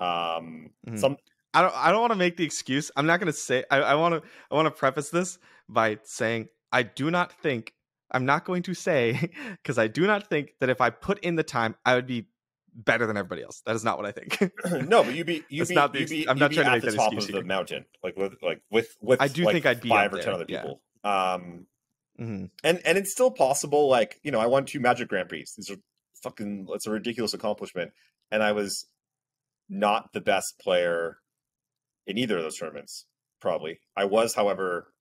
Um, mm-hmm. Some I don't. I don't want to make the excuse. I'm not going to say. I want to. I want to preface this by saying I do not think. I'm not going to say because I do not think that if I put in the time, I would be better than everybody else. That is not what I think. No, but you'd be. You'd be, not the, you'd be. I'm not be trying to make the that top excuse of here. the mountain, like with like with with. I do like think I'd be five or there. ten other people. Yeah. Um. Mm-hmm. And and it's still possible. Like, you know, I won two Magic Grand Prix. These are fucking, it's a ridiculous accomplishment. And I was not the best player in either of those tournaments, probably. I was, however,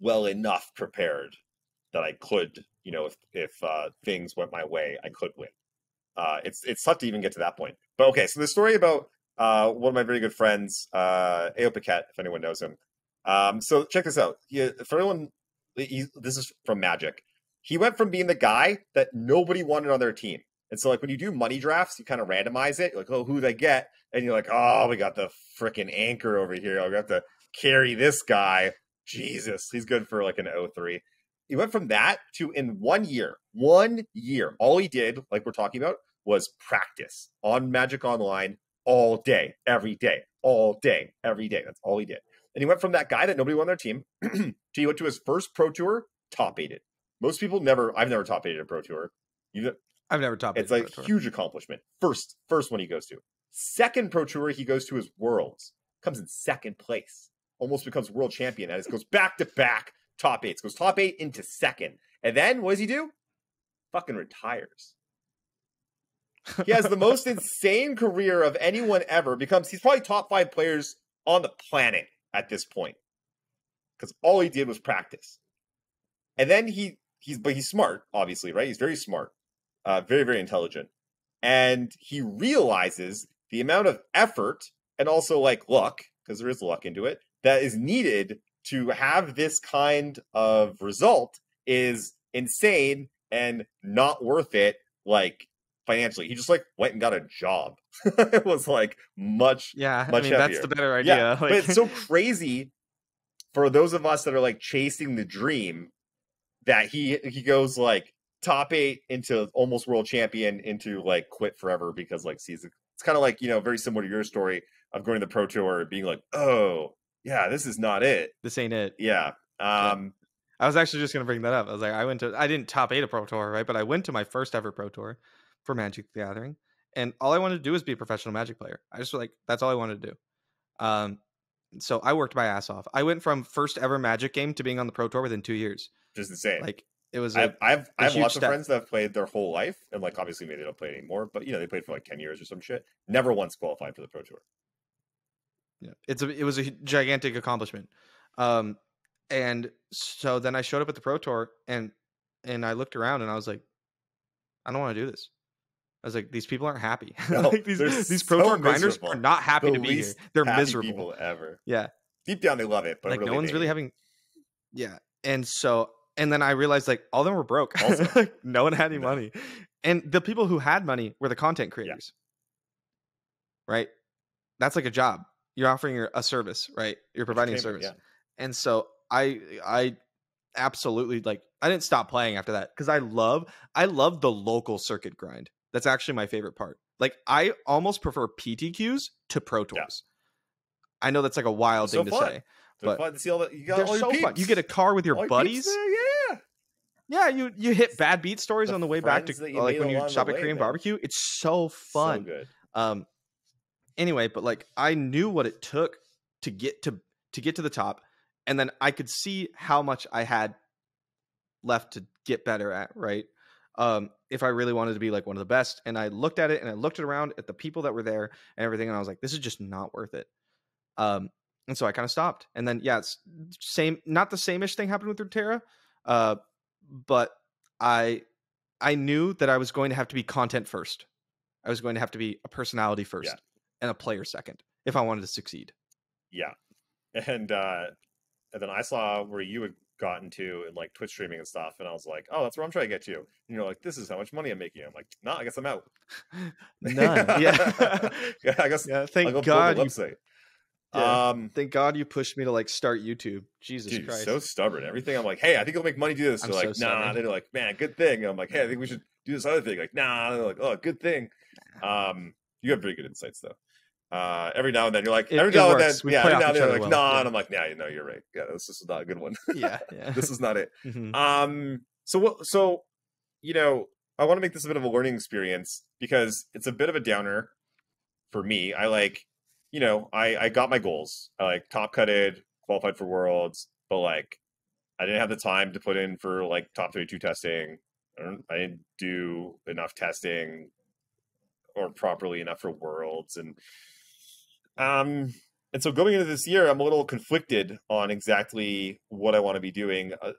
well enough prepared that I could, you know, if if uh, things went my way, I could win. Uh, it's it's tough to even get to that point. But okay, so the story about uh, one of my very good friends, uh, Ao Paquette, if anyone knows him. Um, so check this out. Yeah, for everyone. He, this is from Magic. He went from being the guy that nobody wanted on their team. And so, like, when you do money drafts, you kind of randomize it. You're like, oh, who'd I get? And you're like, oh, we got the freaking anchor over here. I got to carry this guy. Jesus, he's good for like an oh three. He went from that to in one year, one year, all he did, like we're talking about, was practice on Magic Online all day, every day, all day, every day. That's all he did. And he went from that guy that nobody won their team to he went to his first Pro Tour, top eighted. Most people never, I've never top eighted a Pro Tour. You, I've never top eighted. It's like a huge accomplishment. First, first one he goes to. Second Pro Tour, he goes to his Worlds, comes in second place, almost becomes world champion. And it goes back to back. Top eights, goes top eight into second. And then what does he do? Fucking retires. He has the most insane career of anyone ever. Becomes, he's probably top five players on the planet at this point. Because all he did was practice. And then he, he's, but he's smart, obviously, right? He's very smart. Uh, very, very intelligent. And he realizes the amount of effort and also like luck, because there is luck into it, that is needed to have this kind of result is insane and not worth it, like, financially. He just, like, went and got a job. It was, like, much, yeah, much I mean, heavier. That's the better idea. Yeah, like... But it's so crazy for those of us that are, like, chasing the dream that he he goes, like, top eight into almost world champion into, like, quit forever because, like, season. It's kind of like, you know, very similar to your story of going to the Pro Tour and being like, oh, yeah, this is not it. This ain't it. Yeah. Um, I was actually just going to bring that up. I was like, I went to, I didn't top eight a Pro Tour, right? But I went to my first ever Pro Tour for Magic the Gathering. And all I wanted to do was be a professional Magic player. I just was like, that's all I wanted to do. Um, so I worked my ass off. I went from first ever Magic game to being on the Pro Tour within two years. Just insane. Like, it was, I've, I've, I've lots of friends that have played their whole life. And like, obviously maybe they don't play anymore, but you know, they played for like ten years or some shit. Never once qualified for the Pro Tour. Yeah, it's a, it was a gigantic accomplishment. Um, and so then I showed up at the Pro Tour and and I looked around and I was like, I don't want to do this. I was like, these people aren't happy. No, like these these Pro so Tour grinders miserable. Are not happy the to be here. They're miserable. People ever. Yeah. Deep down, they love it, but like really no one's really having. Yeah, and so and then I realized like all of them were broke. Also, like, no one had any no. money, and the people who had money were the content creators. Yeah. Right, that's like a job. You're offering a service, right? You're providing a service. Yeah. And so I I absolutely like I didn't stop playing after that because I love I love the local circuit grind. That's actually my favorite part. Like I almost prefer P T Qs to Pro Tours. Yeah. I know that's like a wild they're thing so to fun. Say. They're but fun to see all the, you got they're all so your fun. You get a car with your all buddies. Your yeah. Yeah, you you hit bad beat stories the on the way back to like when you shop at Korean barbecue. It's so fun. So good. Um Anyway, but like I knew what it took to get to to get to the top, and then I could see how much I had left to get better at, right? Um, if I really wanted to be like one of the best. And I looked at it and I looked around at the people that were there and everything, and I was like, this is just not worth it. Um, and so I kind of stopped. And then yeah, it's same, not the same-ish thing happened with Runeterra, uh, but I I knew that I was going to have to be content first. I was going to have to be a personality first. Yeah. And a player second if I wanted to succeed. Yeah. And uh and then I saw where you had gotten to in like Twitch streaming and stuff, and I was like, oh, that's where I'm trying to get to. And you're like, this is how much money I'm making. I'm like, no, nah, I guess I'm out. None. Yeah. Yeah, I guess yeah, thank I'll go God. Build a website. You, yeah, um thank God you pushed me to like start YouTube. Jesus dude, Christ. So stubborn. Everything I'm like, hey, I think I'll make money do this. They're I'm like, so nah, they're like, man, good thing. And I'm like, hey, I think we should do this other thing. Like, nah, they're like, oh, good thing. Um You have very good insights, though. Uh, every now and then, you're like, every it, now it and then, we yeah, every now and then, like, well. Nah, yeah. And I'm like, nah, you know, you're right. Yeah, this is not a good one. Yeah, yeah. This is not it. Mm-hmm. Um, so what? So, you know, I want to make this a bit of a learning experience because it's a bit of a downer for me. I like, you know, I I got my goals. I like top cutted, qualified for Worlds, but like, I didn't have the time to put in for like top thirty-two testing. I, don't, I didn't do enough testing. Or properly enough for Worlds. And um and so going into this year, I'm a little conflicted on exactly what I want to be doing, because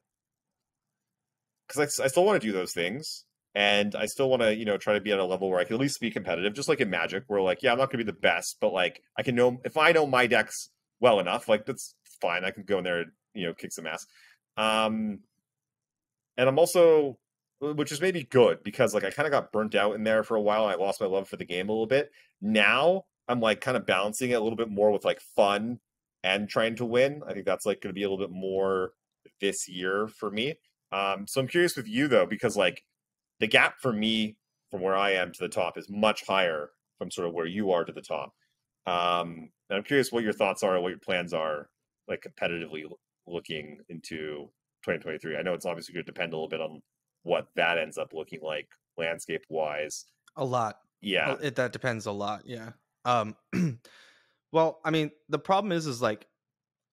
uh, I, I still want to do those things, and I still want to, you know, try to be at a level where I can at least be competitive, just like in Magic, where like, yeah, I'm not gonna be the best, but like I can know if I know my decks well enough, like that's fine. I can go in there and, you know, kick some ass. Um and I'm also, which is maybe good, because like I kind of got burnt out in there for a while. And I lost my love for the game a little bit. Now I'm like kind of balancing it a little bit more with like fun and trying to win. I think that's like going to be a little bit more this year for me. Um, so I'm curious with you though, because like the gap for me from where I am to the top is much higher from sort of where you are to the top. Um, and I'm curious what your thoughts are, what your plans are, like competitively looking into twenty twenty-three. I know it's obviously going to depend a little bit on what that ends up looking like landscape wise. A lot. Yeah. It, that depends a lot. Yeah. Um, well, I mean, the problem is, is like,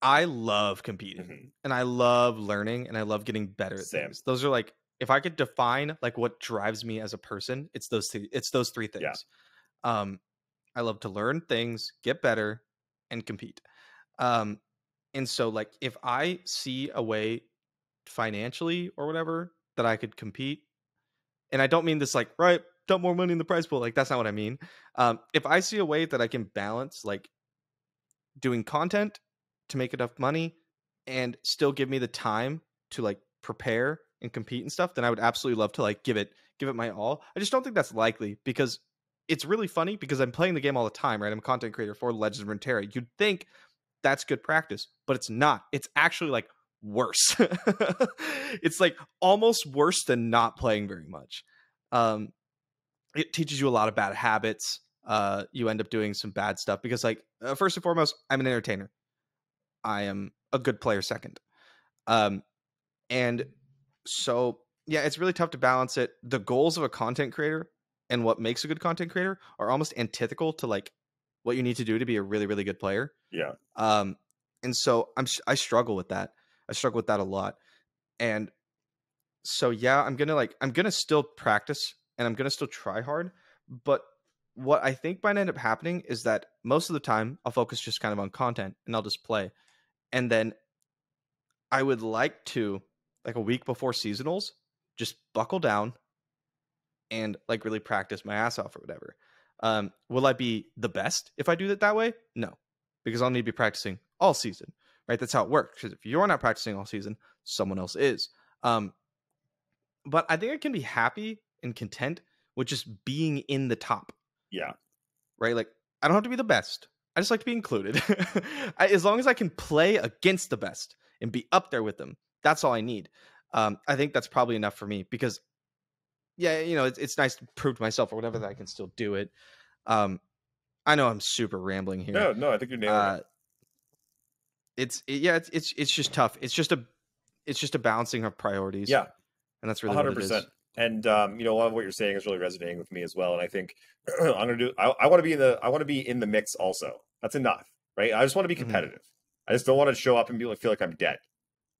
I love competing mm-hmm. and I love learning and I love getting better at Same. things. Those are like, if I could define like what drives me as a person, it's those two, it's those three things. Yeah. Um, I love to learn things, get better, and compete. Um, and so like, if I see a way financially or whatever that I could compete, and I don't mean this like, right, dump more money in the prize pool. Like, that's not what I mean. Um, if I see a way that I can balance like doing content to make enough money and still give me the time to like prepare and compete and stuff, then I would absolutely love to like give it, give it my all. I just don't think that's likely, because it's really funny because I'm playing the game all the time, right? I'm a content creator for Legends of Runeterra. You'd think that's good practice, but it's not. It's actually like worse. It's like almost worse than not playing very much. Um, it teaches you a lot of bad habits. Uh, you end up doing some bad stuff because like, uh, first and foremost, I'm an entertainer. I am a good player second. Um, and so, yeah, it's really tough to balance it. The goals of a content creator and what makes a good content creator are almost antithetical to like what you need to do to be a really, really good player. Yeah. Um, and so I'm, I struggle with that. I struggle with that a lot. And so, yeah, I'm going to like, I'm going to still practice and I'm going to still try hard. But what I think might end up happening is that most of the time I'll focus just kind of on content and I'll just play. And then I would like to, like a week before seasonals, just buckle down and like really practice my ass off or whatever. Um, will I be the best if I do it that way? No, because I'll need to be practicing all season, right? That's how it works. Because if you're not practicing all season, someone else is. Um, but I think I can be happy and content with just being in the top. Yeah. Right? Like, I don't have to be the best. I just like to be included. I, as long as I can play against the best and be up there with them, that's all I need. Um, I think that's probably enough for me because, yeah, you know, it's, it's nice to prove to myself or whatever that I can still do it. Um, I know I'm super rambling here. No, no, I think you're nailing uh, it. It's it, yeah, it's, it's it's just tough. It's just a it's just a balancing of priorities. Yeah, and that's really one hundred percent. What it is. And um, you know, a lot of what you're saying is really resonating with me as well. And I think I'm gonna do. I, I want to be in the. I want to be in the mix. Also, that's enough, right? I just want to be competitive. Mm-hmm. I just don't want to show up and be like feel like I'm dead.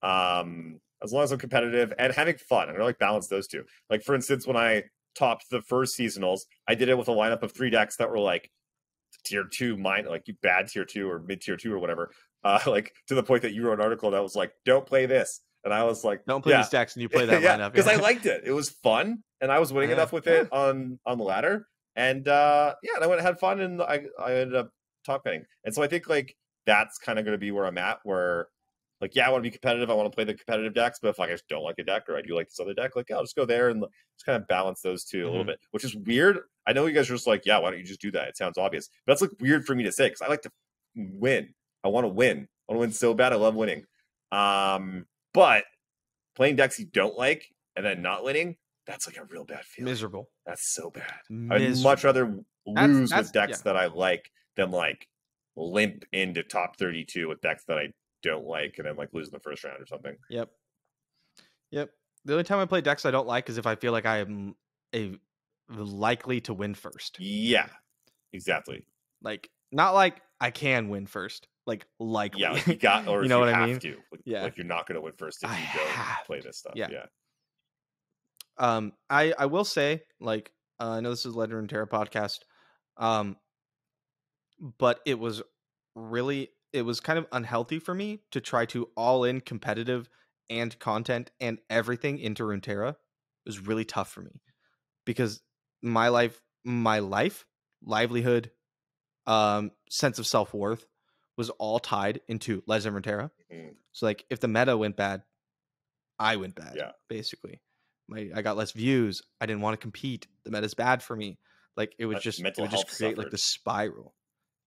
Um, as long as I'm competitive and having fun, I'm gonna like balance those two. Like for instance, when I topped the first seasonals, I did it with a lineup of three decks that were like tier two, mine like you bad tier two or mid tier two or whatever. Uh, like to the point that you wrote an article that was like, "Don't play this." And I was like, don't play yeah. these decks, and you play that yeah, lineup. Because yeah. I liked it. It was fun. And I was winning yeah. enough with it yeah. on, on the ladder. And uh, yeah, and I went and had fun, and I, I ended up top betting. And so I think like that's kind of going to be where I'm at, where like, yeah, I want to be competitive. I want to play the competitive decks. But if like, I just don't like a deck or I do like this other deck, like, yeah, I'll just go there and just kind of balance those two mm-hmm. a little bit, which is weird. I know you guys are just like, yeah, why don't you just do that? It sounds obvious. But that's like weird for me to say because I like to win. I want to win. I want to win so bad. I love winning. Um... But playing decks you don't like and then not winning, that's like a real bad feeling. Miserable. That's so bad. Miserable. I'd much rather lose that's, that's, with decks yeah. that I like than like limp into top thirty-two with decks that I don't like and then like lose in the first round or something. Yep. Yep. The only time I play decks I don't like is if I feel like I am a likely to win first. Yeah, exactly. Like not like I can win first. Like likely, yeah, like you got, or you know if you what have I mean? To, like, yeah, like you're not going to win first if I you don't play this stuff. Yeah. yeah. Um, I I will say, like, uh, I know this is Legend of Runeterra podcast, um, but it was really, it was kind of unhealthy for me to try to all in competitive and content and everything into Runeterra. It was really tough for me because my life, my life, livelihood, um, sense of self worth. Was all tied into Legends of Runeterra. Mm-hmm. So like if the meta went bad, I went bad. Yeah. Basically. My I got less views. I didn't want to compete. The meta's bad for me. Like it would That's just it would just create suffered. Like the spiral.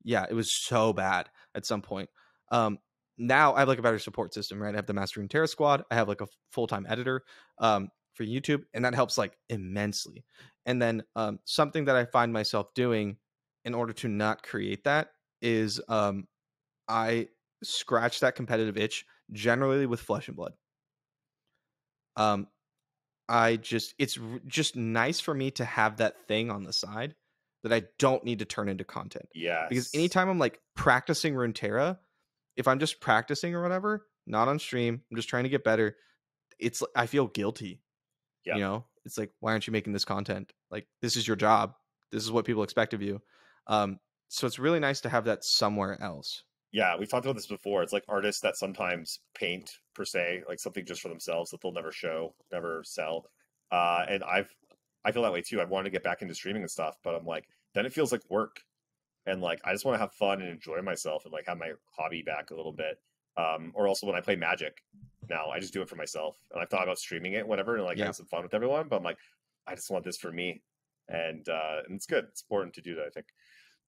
Yeah, it was so bad at some point. Um, now I have like a better support system, right? I have the Master Runeterra squad. I have like a full-time editor um, for YouTube, and that helps like immensely. And then um, something that I find myself doing in order to not create that is um, I scratch that competitive itch generally with Flesh and Blood. Um, I just, it's just nice for me to have that thing on the side that I don't need to turn into content. Yeah. Because anytime I'm like practicing Runeterra, if I'm just practicing or whatever, not on stream, I'm just trying to get better. It's, I feel guilty. Yeah. You know, it's like, why aren't you making this content? Like, this is your job. This is what people expect of you. Um, so it's really nice to have that somewhere else. Yeah, we've talked about this before. It's like artists that sometimes paint per se, like something just for themselves that they'll never show, never sell. Uh, and I've, I feel that way too. I wanted to get back into streaming and stuff, but I'm like, then it feels like work, and like I just want to have fun and enjoy myself and like have my hobby back a little bit. Um, or also when I play Magic now, I just do it for myself, and I've thought about streaming it, whatever, and like yeah. have some fun with everyone. But I'm like, I just want this for me, and uh, and it's good. It's important to do that, I think.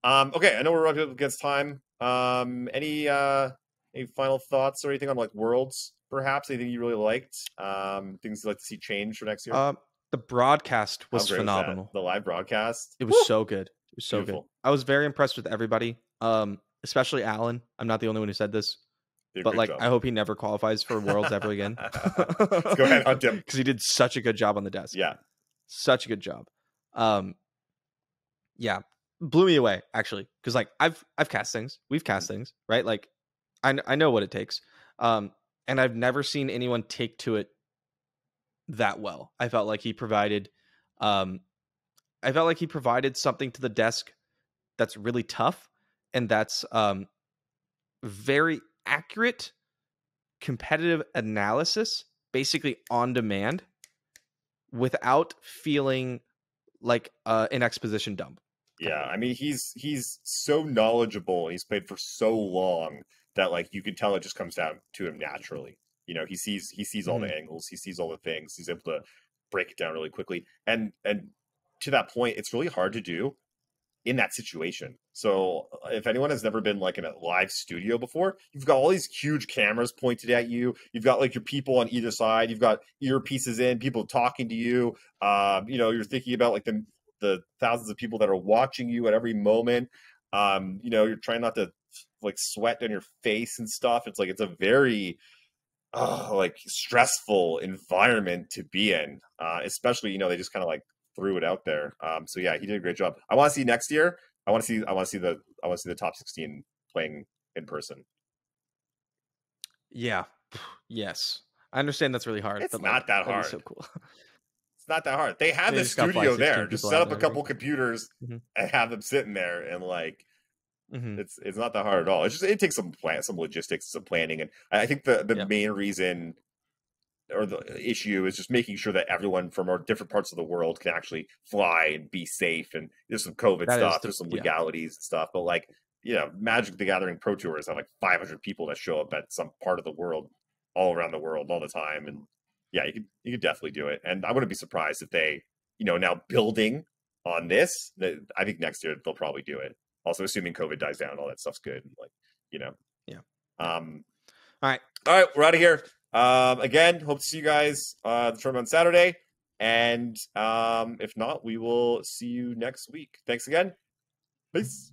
Um, okay, I know we're running up against time. Um, any uh, any final thoughts or anything on like Worlds, perhaps? Anything you really liked? Um, things you'd like to see change for next year? Um, the broadcast was phenomenal. Was the live broadcast, it was Woo! so good. It was so Beautiful. good. I was very impressed with everybody, um, especially Alan. I'm not the only one who said this, but like, job. I hope he never qualifies for Worlds ever again. Let's go ahead, hunt him, because he did such a good job on the desk. Yeah, such a good job. Um, yeah. Blew me away, actually, because like I've I've cast things, we've cast things, right? Like I I know what it takes, um, and I've never seen anyone take to it that well. I felt like he provided, um, I felt like he provided something to the desk that's really tough, and that's um, very accurate competitive analysis, basically on demand, without feeling like uh, an exposition dump. Yeah, I mean, he's he's so knowledgeable. He's played for so long that like you can tell it just comes down to him naturally. You know, he sees he sees all mm-hmm. the angles, he sees all the things. He's able to break it down really quickly. And and to that point, it's really hard to do in that situation. So if anyone has never been like in a live studio before, you've got all these huge cameras pointed at you. You've got like your people on either side. You've got earpieces in, people talking to you. Uh, you know, you're thinking about like the the thousands of people that are watching you at every moment. Um, you know, you're trying not to like sweat on your face and stuff. It's like, it's a very uh, like stressful environment to be in, uh, especially, you know, they just kind of like threw it out there. Um, so yeah, he did a great job. I want to see next year. I want to see, I want to see the, I want to see the top sixteen playing in person. Yeah. Yes. I understand that's really hard. It's but, not like, that hard. That is so cool. Not that hard. They have the studio there. Just set up a couple computers mm-hmm. and have them sitting there, and like mm-hmm. it's it's not that hard at all. It's just it takes some plan, some logistics, some planning, and I think the the yeah. main reason or the issue is just making sure that everyone from our different parts of the world can actually fly and be safe. And there's some COVID that stuff, the, there's some legalities yeah. and stuff, but like you know, Magic the Gathering Pro Tours have like five hundred people that show up at some part of the world, all around the world, all the time, and. Yeah, you could, you could definitely do it. And I wouldn't be surprised if they, you know, now building on this, I think next year they'll probably do it. Also, assuming COVID dies down, all that stuff's good. Like, you know. Yeah. Um, all right. All right, we're out of here. Um, again, hope to see you guys uh, the tournament on Saturday. And um, if not, we will see you next week. Thanks again. Peace.